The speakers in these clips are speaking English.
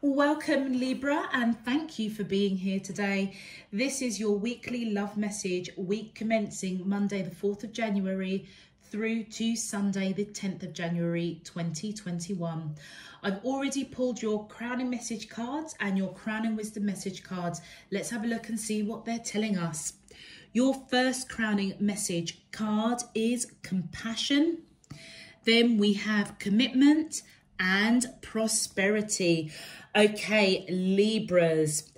Welcome Libra, and thank you for being here today. This is your weekly love message, week commencing Monday the 4th of January through to Sunday the 10th of January 2021. I've already pulled your crowning message cards and your crowning wisdom message cards. Let's have a look and see what they're telling us. Your first crowning message card is compassion. Then we have commitment and prosperity. Okay, Libras.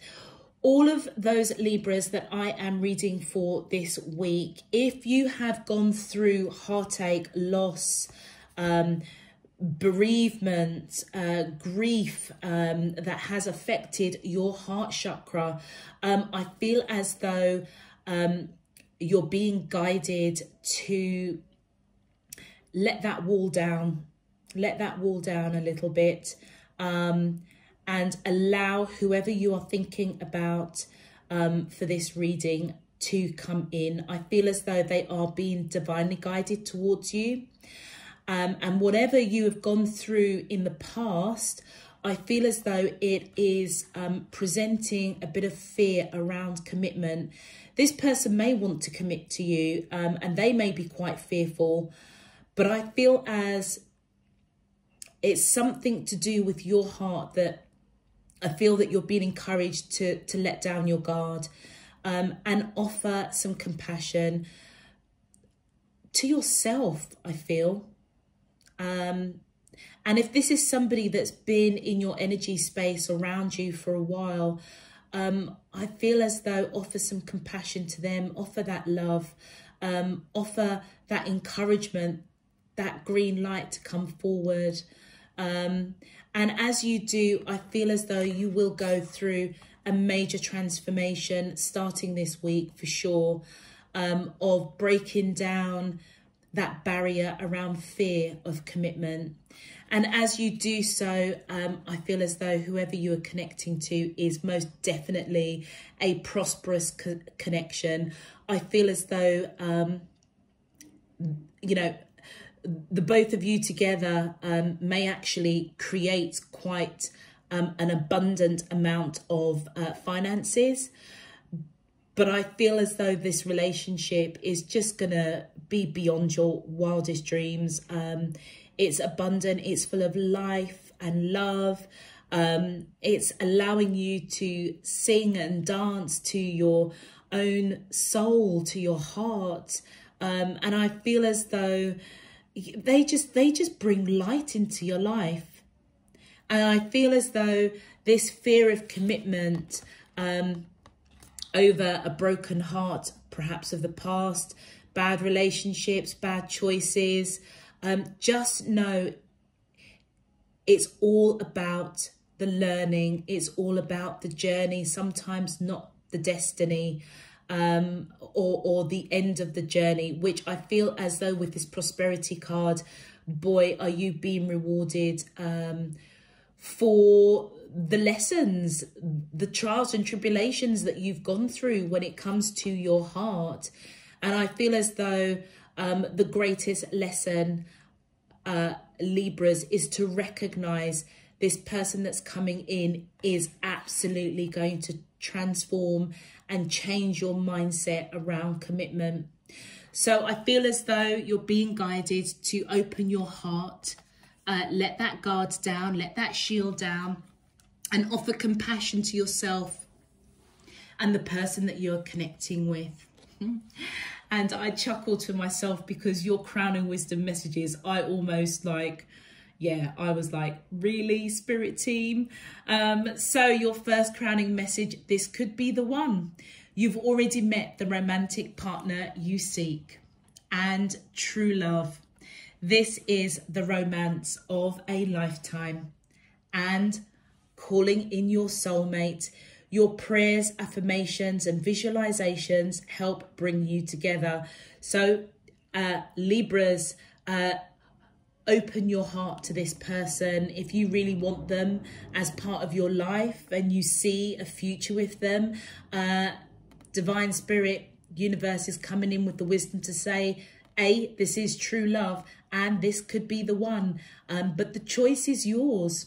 All of those Libras that I am reading for this week, if you have gone through heartache, loss, bereavement, grief that has affected your heart chakra, I feel as though you're being guided to let that wall down, a little bit. And allow whoever you are thinking about for this reading to come in. I feel as though they are being divinely guided towards you. And whatever you have gone through in the past, I feel as though it is presenting a bit of fear around commitment. This person may want to commit to you and they may be quite fearful, but I feel as it's something to do with your heart that I feel that you're being encouraged to let down your guard and offer some compassion to yourself, I feel. And if this is somebody that's been in your energy space around you for a while, I feel as though offer some compassion to them, offer that love, offer that encouragement, that green light to come forward. And as you do, I feel as though you will go through a major transformation starting this week for sure, of breaking down that barrier around fear of commitment. And as you do so, I feel as though whoever you are connecting to is most definitely a prosperous connection. I feel as though, you know, the both of you together may actually create quite an abundant amount of finances. But I feel as though this relationship is just going to be beyond your wildest dreams. It's abundant. It's full of life and love. It's allowing you to sing and dance to your own soul, to your heart. And I feel as though they just bring light into your life. And I feel as though this fear of commitment over a broken heart, perhaps of the past, bad relationships, bad choices, just know it's all about the learning. It's all about the journey, sometimes not the destiny. Or the end of the journey, which I feel as though with this prosperity card, boy, are you being rewarded for the lessons, the trials and tribulations that you've gone through when it comes to your heart. And I feel as though the greatest lesson, Libras, is to recognize this person that's coming in is absolutely going to transform and change your mindset around commitment. So I feel as though you're being guided to open your heart, let that guard down, let that shield down, and offer compassion to yourself and the person that you're connecting with. And I chuckle to myself because your crowning wisdom messages, I almost like, yeah, I was like, really, spirit team? So your first crowning message, this could be the one. You've already met the romantic partner you seek and true love. This is the romance of a lifetime and calling in your soulmate. Your prayers, affirmations and visualizations help bring you together. So Libras, open your heart to this person. If you really want them as part of your life and you see a future with them, divine spirit, universe is coming in with the wisdom to say, A, this is true love and this could be the one, but the choice is yours.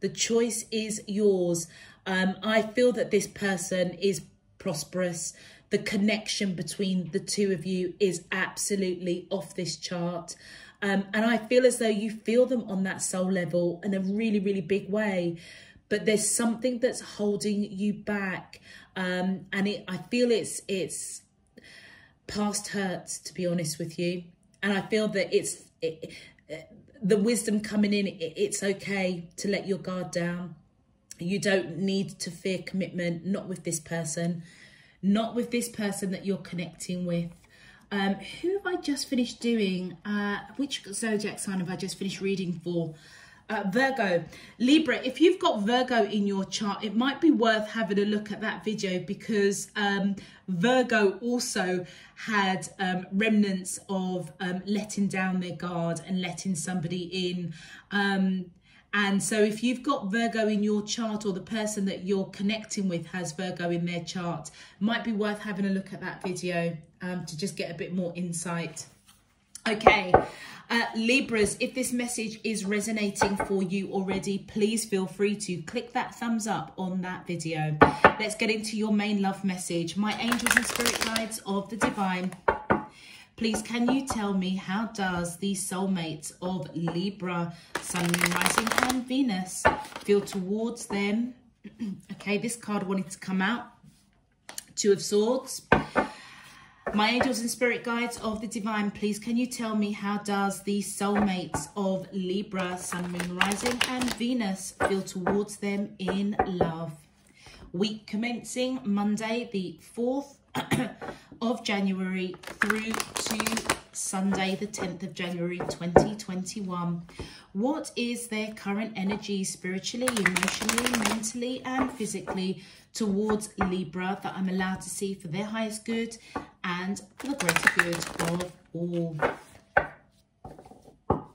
The choice is yours. I feel that this person is prosperous. The connection between the two of you is absolutely off this chart. And I feel as though you feel them on that soul level in a really, really big way. But there's something that's holding you back. I feel it's past hurts, to be honest with you. And I feel that the wisdom coming in, it's okay to let your guard down. You don't need to fear commitment, not with this person. Not with this person that you're connecting with. Who have I just finished doing? Which zodiac sign have I just finished reading for? Virgo. Libra, if you've got Virgo in your chart, it might be worth having a look at that video, because Virgo also had remnants of letting down their guard and letting somebody in. And so if you've got Virgo in your chart, or the person that you're connecting with has Virgo in their chart, might be worth having a look at that video to just get a bit more insight. Okay, Libras, if this message is resonating for you already, please feel free to click that thumbs up on that video. Let's get into your main love message. My angels and spirit guides of the divine, please, can you tell me, how does the soulmates of Libra, Sun, Moon, Rising and Venus feel towards them? Okay, this card wanted to come out. Two of Swords. My angels and spirit guides of the divine, please, can you tell me, how does the soulmates of Libra, Sun, Moon, Rising and Venus feel towards them in love? Week commencing Monday the 4th of January through to Sunday the 10th of January 2021. What is their current energy spiritually, emotionally, mentally and physically towards Libra that I'm allowed to see for their highest good and for the greater good of all?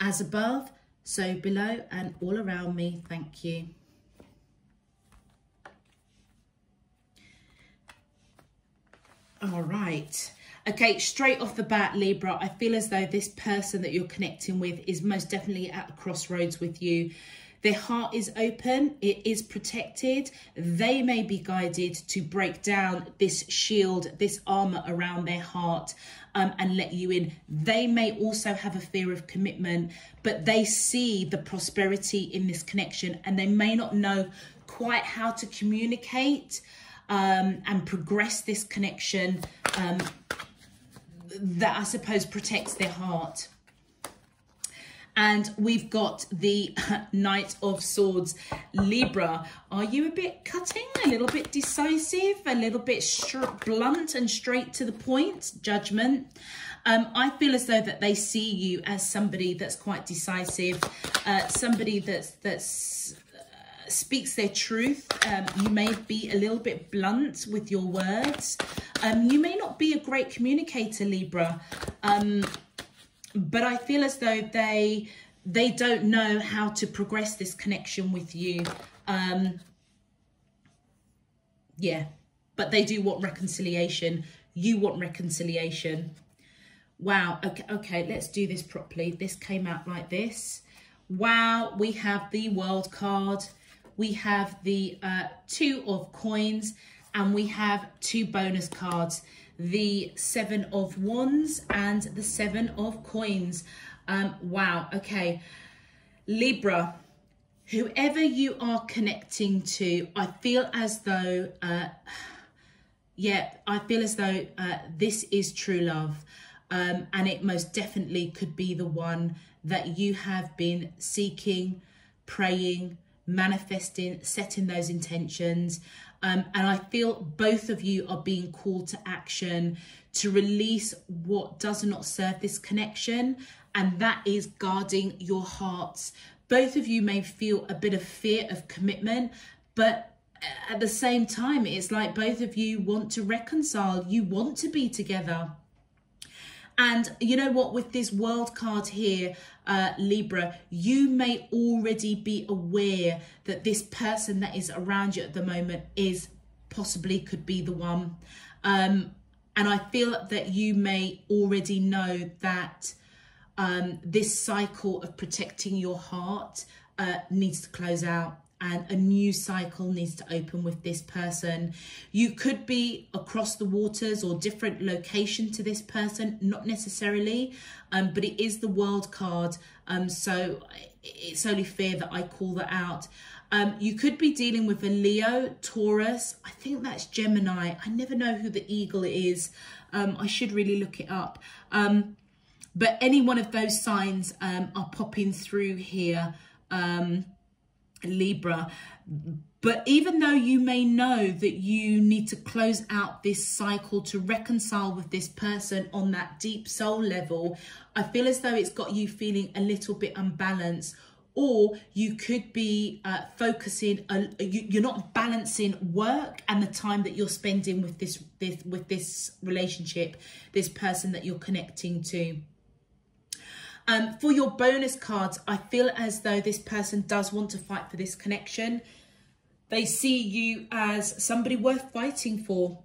As above, so below and all around me, thank you. All right. Okay, straight off the bat, Libra, I feel as though this person that you're connecting with is most definitely at a crossroads with you. Their heart is open. It is protected. They may be guided to break down this shield, this armor around their heart, and let you in. They may also have a fear of commitment, but they see the prosperity in this connection, and they may not know quite how to communicate and progress this connection that I suppose protects their heart. And we've got the Knight of Swords. Libra, are you a bit cutting, a little bit decisive, a little bit blunt and straight to the point? Judgment. I feel as though that they see you as somebody that's quite decisive, somebody that's speaks their truth. You may be a little bit blunt with your words. You may not be a great communicator, Libra, but I feel as though they don't know how to progress this connection with you. Yeah, but they do want reconciliation. You want reconciliation. Wow. Okay, let's do this properly. This came out like this. Wow, we have the World card. We have the Two of Coins, and we have two bonus cards, the Seven of Wands and the Seven of Coins. Wow, okay. Libra, whoever you are connecting to, I feel as though, this is true love. And it most definitely could be the one that you have been seeking, praying, manifesting, setting those intentions, and I feel both of you are being called to action to release what does not serve this connection, and that is guarding your hearts. Both of you may feel a bit of fear of commitment, but at the same time, it's like both of you want to reconcile, you want to be together. And you know what, with this World card here, Libra, you may already be aware that this person that is around you at the moment is possibly could be the one. And I feel that you may already know that this cycle of protecting your heart needs to close out and a new cycle needs to open with this person. You could be across the waters or different location to this person, not necessarily, but it is the wild card. So it's only fair that I call that out. You could be dealing with a Leo, Taurus. I think that's Gemini. I never know who the eagle is. I should really look it up. But any one of those signs are popping through here. Libra. But even though you may know that you need to close out this cycle to reconcile with this person on that deep soul level, I feel as though it's got you feeling a little bit unbalanced, or you could be focusing, you're not balancing work and the time that you're spending with this relationship, this person that you're connecting to. For your bonus cards, I feel as though this person does want to fight for this connection. They see you as somebody worth fighting for.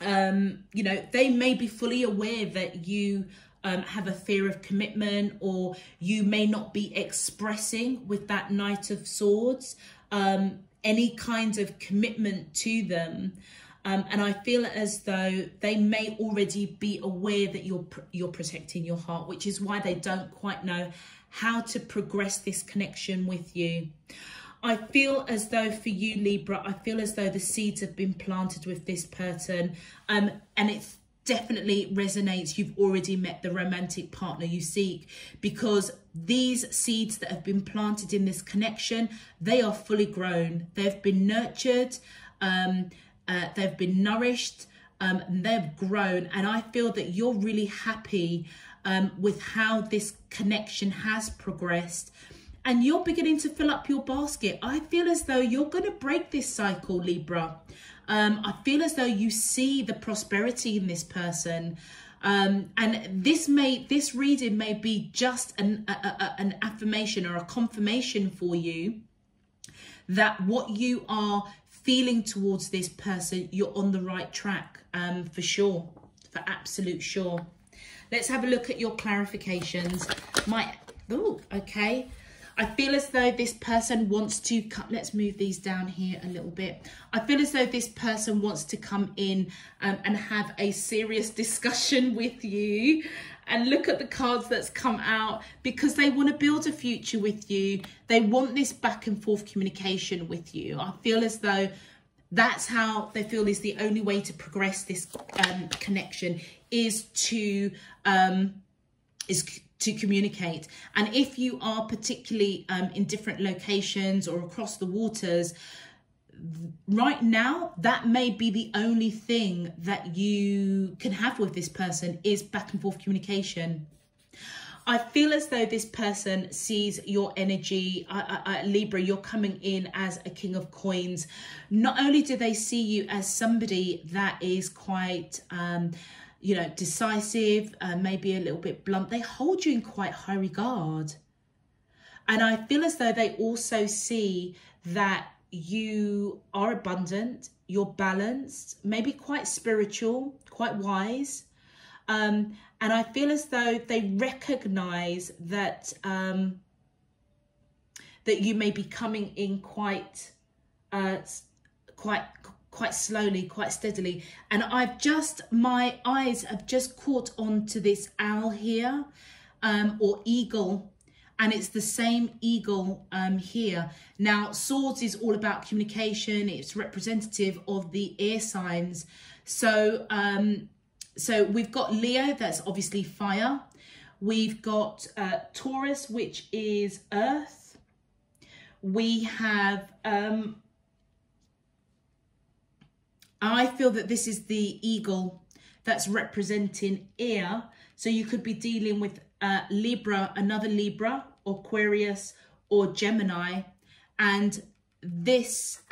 You know, they may be fully aware that you have a fear of commitment, or you may not be expressing with that Knight of Swords any kind of commitment to them. And I feel as though they may already be aware that you're protecting your heart, which is why they don't quite know how to progress this connection with you. I feel as though for you, Libra, I feel as though the seeds have been planted with this person, and it definitely resonates. You've already met the romantic partner you seek, because these seeds that have been planted in this connection, they are fully grown. They've been nurtured. They've been nourished, and they've grown, and I feel that you're really happy with how this connection has progressed, and you're beginning to fill up your basket. I feel as though you're going to break this cycle, Libra. I feel as though you see the prosperity in this person, and this reading may be just an affirmation or a confirmation for you that what you are feeling towards this person, you're on the right track, for sure, for absolute sure. Let's have a look at your clarifications. Okay. I feel as though this person wants to let's move these down here a little bit. I feel as though this person wants to come in and have a serious discussion with you, and look at the cards that's come out, because they want to build a future with you. They want this back and forth communication with you. I feel as though that's how they feel is the only way to progress this connection, is to communicate. And if you are particularly in different locations or across the waters right now, that may be the only thing that you can have with this person, is back and forth communication. I feel as though this person sees your energy. Libra, you're coming in as a King of Coins. Not only do they see you as somebody that is quite you know, decisive, maybe a little bit blunt, they hold you in quite high regard. And I feel as though they also see that you are abundant, you're balanced, maybe quite spiritual, quite wise. And I feel as though they recognize that, that you may be coming in quite slowly, quite steadily. And my eyes have just caught on to this owl here, or eagle, and it's the same eagle here. Now, swords is all about communication. It's representative of the air signs. So, so we've got Leo, that's obviously fire. We've got Taurus, which is earth. We have, I feel that this is the eagle that's representing air. So you could be dealing with Libra, another Libra, or Aquarius, or Gemini. And this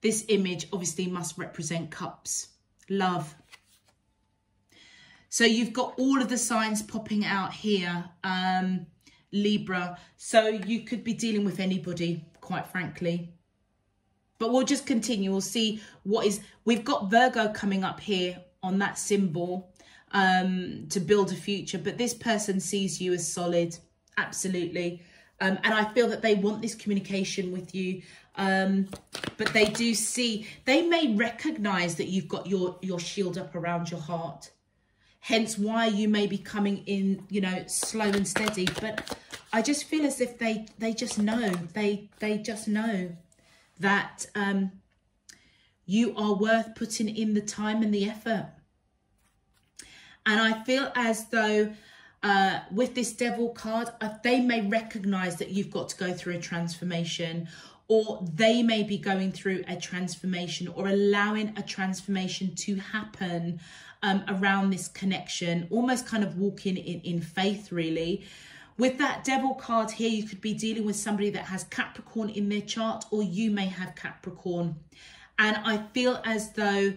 this image obviously must represent cups, love. So you've got all of the signs popping out here, Libra. So you could be dealing with anybody, quite frankly. But we'll just continue. We'll see what is. We've got Virgo coming up here on that symbol. to build a future. But this person sees you as solid, absolutely. And I feel that they want this communication with you. But they do see, they may recognize that you've got your shield up around your heart. Hence why you may be coming in, you know, slow and steady. But I just feel as if they just know, they just know that you are worth putting in the time and the effort. And I feel as though with this Devil card, they may recognize that you've got to go through a transformation, or they may be going through a transformation or allowing a transformation to happen around this connection, almost kind of walking in faith, really. With that Devil card here, you could be dealing with somebody that has Capricorn in their chart, or you may have Capricorn. And I feel as though,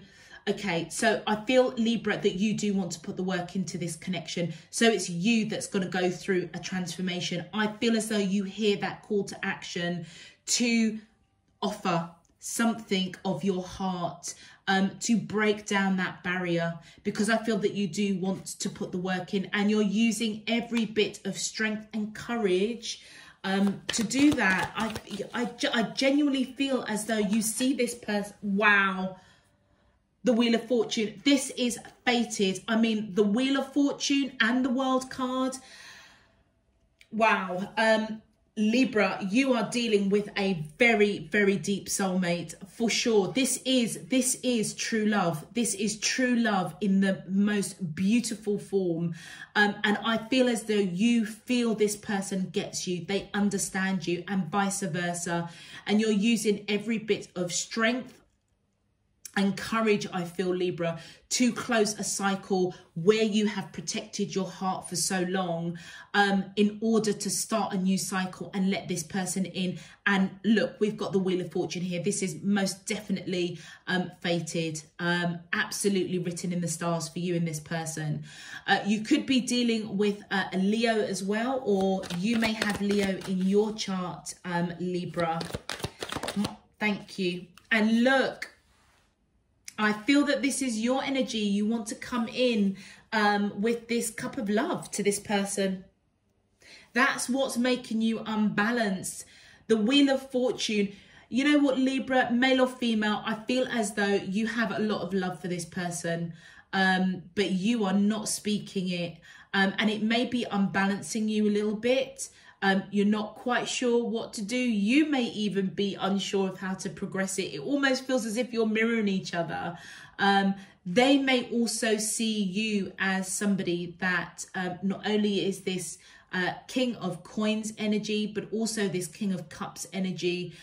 okay, so I feel, Libra, that you do want to put the work into this connection. So it's you that's going to go through a transformation. I feel as though you hear that call to action to offer something of your heart, to break down that barrier, because I feel that you do want to put the work in, and you're using every bit of strength and courage to do that. I genuinely feel as though you see this person. Wow. The Wheel of Fortune. This is fated. I mean, the Wheel of Fortune and the World card. Wow. Libra, you are dealing with a very, very deep soulmate for sure. This is true love. This is true love in the most beautiful form. And I feel as though you feel this person gets you, they understand you, and vice versa. And you're using every bit of strength and courage, I feel, Libra, to close a cycle where you have protected your heart for so long, in order to start a new cycle and let this person in. And look, we've got the Wheel of Fortune here. This is most definitely fated, absolutely written in the stars for you and this person. You could be dealing with a Leo as well, or you may have Leo in your chart, Libra. Thank you. And look, I feel that this is your energy. You want to come in with this cup of love to this person. That's what's making you unbalanced. The Wheel of Fortune. You know what, Libra, male or female, I feel as though you have a lot of love for this person, but you are not speaking it. And it may be unbalancing you a little bit. You're not quite sure what to do. You may even be unsure of how to progress it. It almost feels as if you're mirroring each other. They may also see you as somebody that not only is this King of Coins energy, but also this King of Cups energy,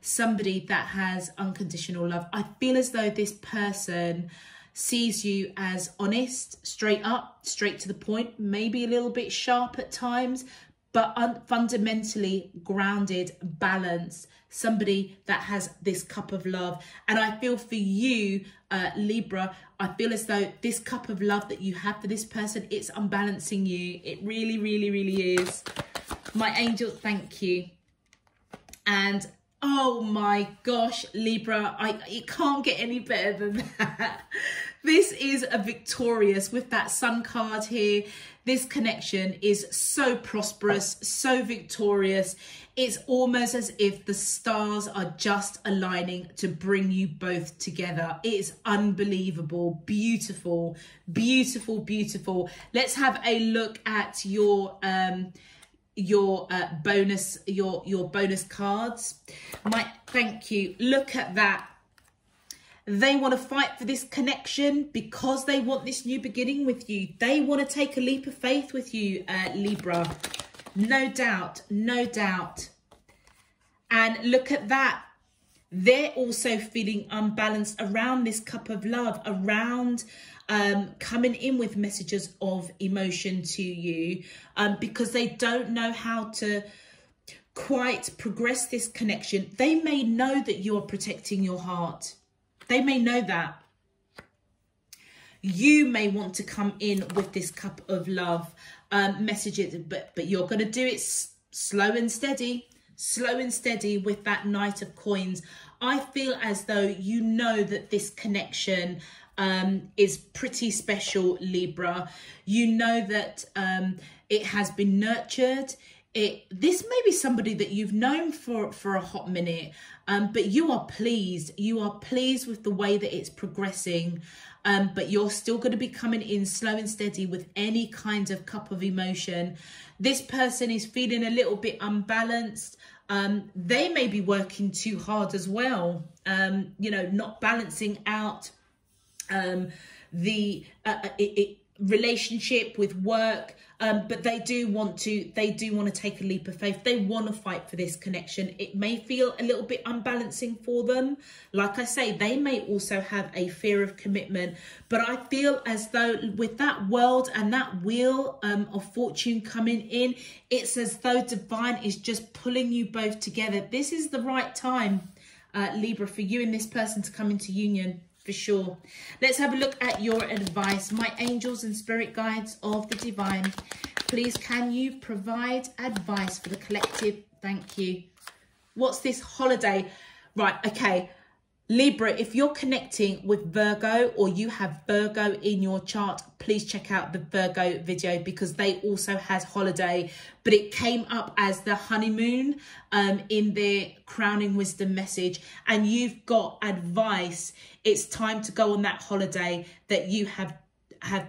somebody that has unconditional love. I feel as though this person sees you as honest, straight up, straight to the point, maybe a little bit sharp at times, but fundamentally grounded, balanced, somebody that has this cup of love. And I feel for you, Libra, I feel as though this cup of love that you have for this person, it's unbalancing you. It really, really, really is. My angel, thank you. And oh my gosh, Libra, it can't get any better than that. This is a Victorious with that Sun card here. This connection is so prosperous, so victorious. It's almost as if the stars are just aligning to bring you both together. It is unbelievable, beautiful, beautiful, beautiful. Let's have a look at your bonus cards. Thank you. Look at that. They want to fight for this connection because they want this new beginning with you. They want to take a leap of faith with you, Libra. No doubt, no doubt. And look at that. They're also feeling unbalanced around this cup of love, around coming in with messages of emotion to you, because they don't know how to quite progress this connection. They may know that you're protecting your heart. They may know that. You may want to come in with this cup of love messages, but you're going to do it slow and steady with that Knight of Coins. I feel as though you know that this connection is pretty special, Libra. You know that it has been nurtured. This may be somebody that you've known for a hot minute, but you are pleased. You are pleased with the way that it's progressing, but you're still going to be coming in slow and steady with any kind of cup of emotion. This person is feeling a little bit unbalanced. They may be working too hard as well, you know, not balancing out the relationship with work, but they do want to take a leap of faith. They want to fight for this connection. It may feel a little bit unbalancing for them. Like I say, they may also have a fear of commitment, but I feel as though with that world and that wheel of fortune coming in, it's as though divine is just pulling you both together. This is the right time, Libra, for you and this person to come into union. For sure. Let's have a look at your advice. My angels and spirit guides of the divine, please can you provide advice for the collective? Thank you. What's this holiday? Right, okay. Libra, if you're connecting with Virgo or you have Virgo in your chart, please check out the Virgo video because they also had holiday, but it came up as the honeymoon in their crowning wisdom message, and you've got advice. It's time to go on that holiday that you have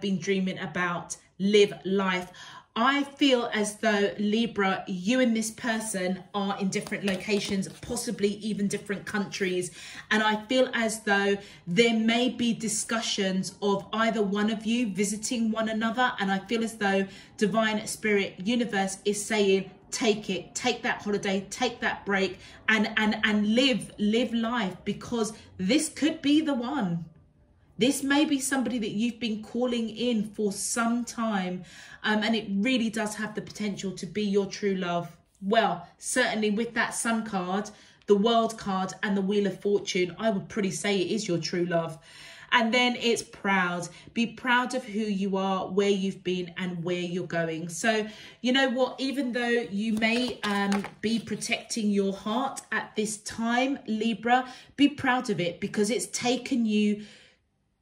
been dreaming about. Live life. I feel as though, Libra, you and this person are in different locations, possibly even different countries. And I feel as though there may be discussions of either one of you visiting one another. And I feel as though divine spirit universe is saying, take it, take that holiday, take that break and live life, because this could be the one. This may be somebody that you've been calling in for some time, and it really does have the potential to be your true love. Well, certainly with that Sun card, the World card and the Wheel of Fortune, I would pretty say it is your true love. And then it's proud. Be proud of who you are, where you've been and where you're going. So, you know what? Even though you may be protecting your heart at this time, Libra, be proud of it because it's taken you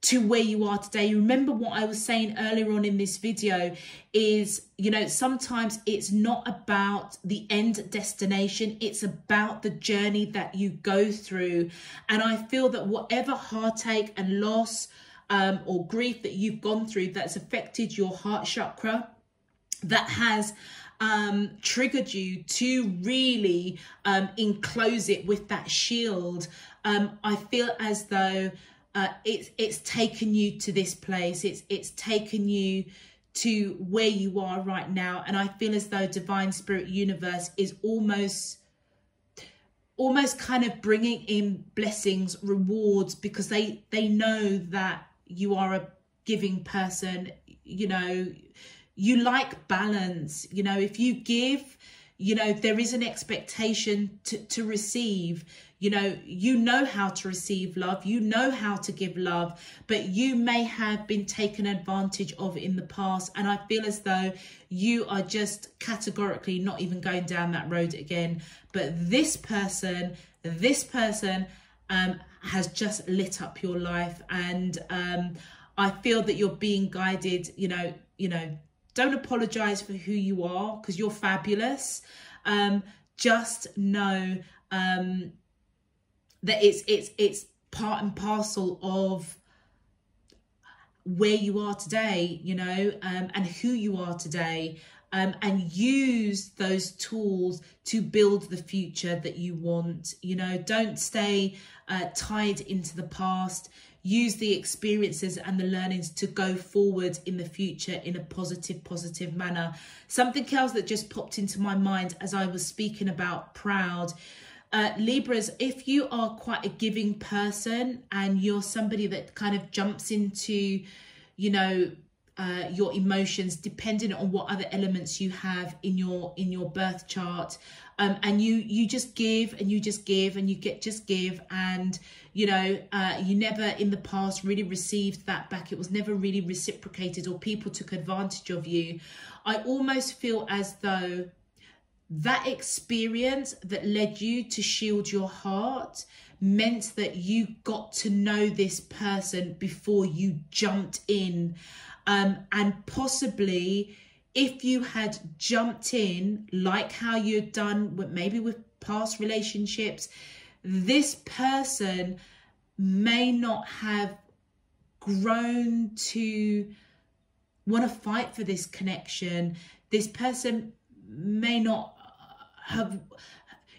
to where you are today. Remember what I was saying earlier on in this video is, you know, sometimes it's not about the end destination. It's about the journey that you go through. And I feel that whatever heartache and loss or grief that you've gone through that's affected your heart chakra, that has triggered you to really enclose it with that shield. I feel as though it's taken you to this place. It's taken you to where you are right now. And I feel as though divine spirit universe is almost kind of bringing in blessings, rewards, because they know that you are a giving person. You know, you like balance. You know, if you give, you know, there is an expectation to receive. You know how to receive love, you know how to give love, but you may have been taken advantage of in the past. And I feel as though you are just categorically not even going down that road again. But this person has just lit up your life. And I feel that you're being guided. You know, don't apologize for who you are because you're fabulous. Just know that it's part and parcel of where you are today, you know, and who you are today, and use those tools to build the future that you want. You know, don't stay tied into the past. Use the experiences and the learnings to go forward in the future in a positive manner. Something else that just popped into my mind as I was speaking about proud. Libras, if you are quite a giving person and you're somebody that kind of jumps into, you know, your emotions, depending on what other elements you have in your birth chart, and you just give and you just give and you just give, and you know, you never in the past really received that back. It was never really reciprocated, or people took advantage of you. I almost feel as though that experience that led you to shield your heart meant that you got to know this person before you jumped in. And possibly if you had jumped in, like how you'd done with, maybe with past relationships, this person may not have grown to want to fight for this connection. This person may not have...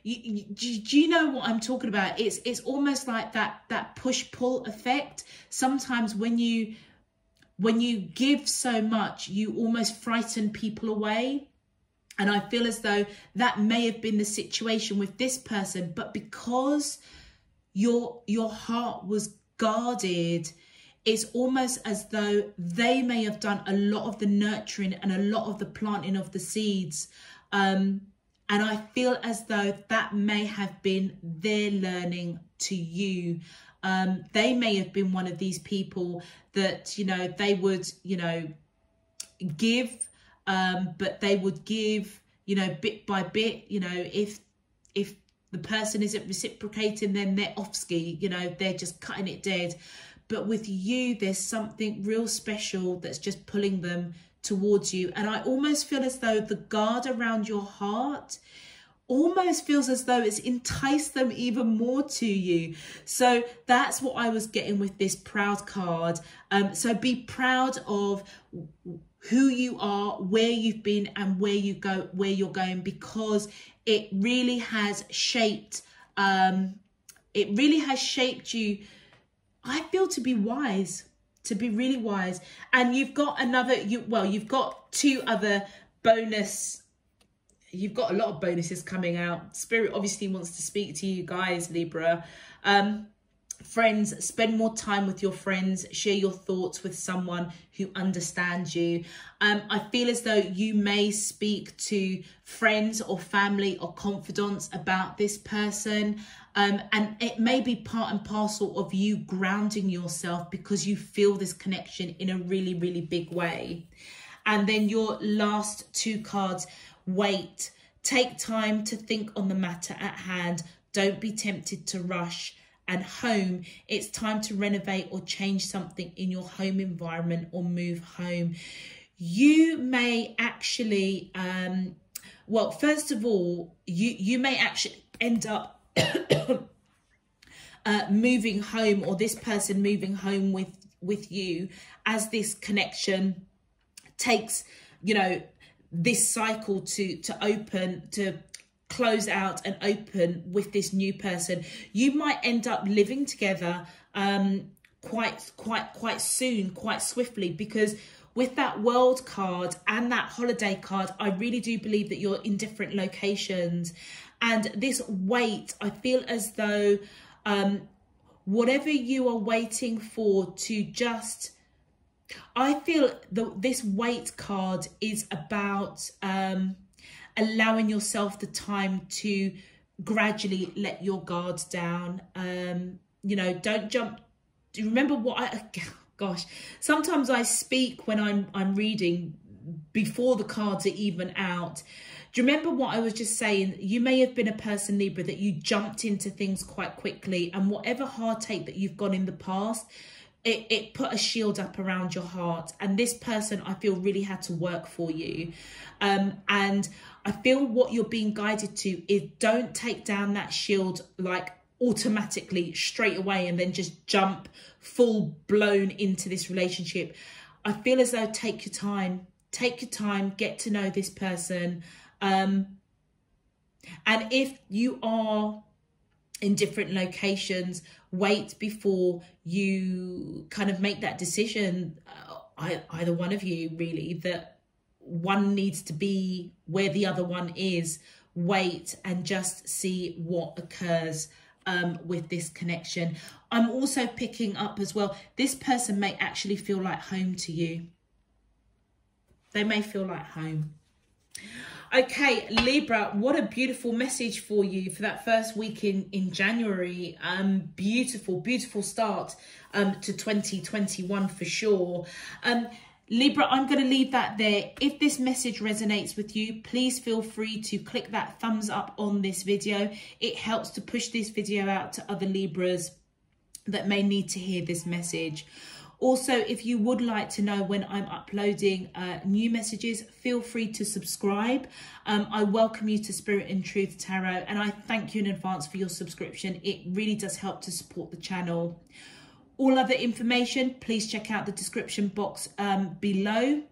Do you know what I'm talking about? It's almost like that push-pull effect. Sometimes when you give so much, you almost frighten people away. And I feel as though that may have been the situation with this person, but because your heart was guarded, it's almost as though they may have done a lot of the nurturing and a lot of the planting of the seeds. And I feel as though that may have been their learning to you. They may have been one of these people that, you know, they would, you know, give, but they would give, you know, bit by bit. You know, if the person isn't reciprocating, then they're off ski, you know, they're just cutting it dead. But with you, there's something real special that's just pulling them towards you. And I almost feel as though the guard around your heart almost feels as though it's enticed them even more to you. So that's what I was getting with this proud card. So be proud of who you are, where you've been, and where you're going, because it really has shaped you. I feel to be wise. To be really wise. And you've got you've got two other bonus. You've got a lot of bonuses coming out. Spirit obviously wants to speak to you guys, Libra. Friends, spend more time with your friends. Share your thoughts with someone who understands you. I feel as though you may speak to friends or family or confidants about this person. And it may be part and parcel of you grounding yourself because you feel this connection in a really, really big way. And then your last two cards, wait. Take time to think on the matter at hand. Don't be tempted to rush. And home, it's time to renovate or change something in your home environment or move home. You may actually, well, first of all, you may actually end up moving home, or this person moving home with you, as this connection takes, you know, this cycle to close out and open with this new person. You might end up living together quite soon, quite swiftly, because with that world card and that holiday card, I really do believe that you're in different locations. And this wait, I feel as though whatever you are waiting for to just, I feel that this wait card is about allowing yourself the time to gradually let your guards down. You know, don't jump. Do you remember what gosh, sometimes I speak when I'm reading before the cards are even out. Do you remember what I was just saying? You may have been a person, Libra, that you jumped into things quite quickly, and whatever heartache that you've got in the past, it put a shield up around your heart. And this person, I feel, really had to work for you. And I feel what you're being guided to is, don't take down that shield like automatically straight away and then just jump full blown into this relationship. I feel as though take your time, get to know this person. And if you are in different locations, wait before you kind of make that decision, either one of you really, that one needs to be where the other one is. Wait and just see what occurs with this connection. I'm also picking up as well, this person may actually feel like home to you. They may feel like home. Okay, Libra, what a beautiful message for you for that first week in January. Beautiful, beautiful start to 2021 for sure. Libra, I'm going to leave that there. If this message resonates with you, please feel free to click that thumbs up on this video. It helps to push this video out to other Libras that may need to hear this message. Also, if you would like to know when I'm uploading new messages, feel free to subscribe. I welcome you to Spirit and Truth Tarot, and I thank you in advance for your subscription. It really does help to support the channel. All other information, please check out the description box below,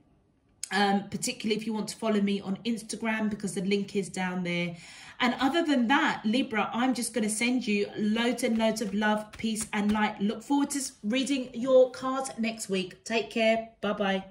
particularly if you want to follow me on Instagram, because the link is down there. And other than that, Libra, I'm just going to send you loads and loads of love, peace and light. Look forward to reading your cards next week. Take care. Bye-bye.